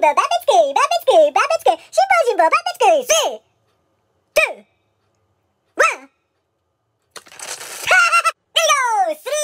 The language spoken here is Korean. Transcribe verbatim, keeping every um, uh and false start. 슈퍼주니버 바베스쿨 바베스쿨 바베스쿨 슈퍼주니버 바베스쿨 쓰리 투 원 하하하 쓰리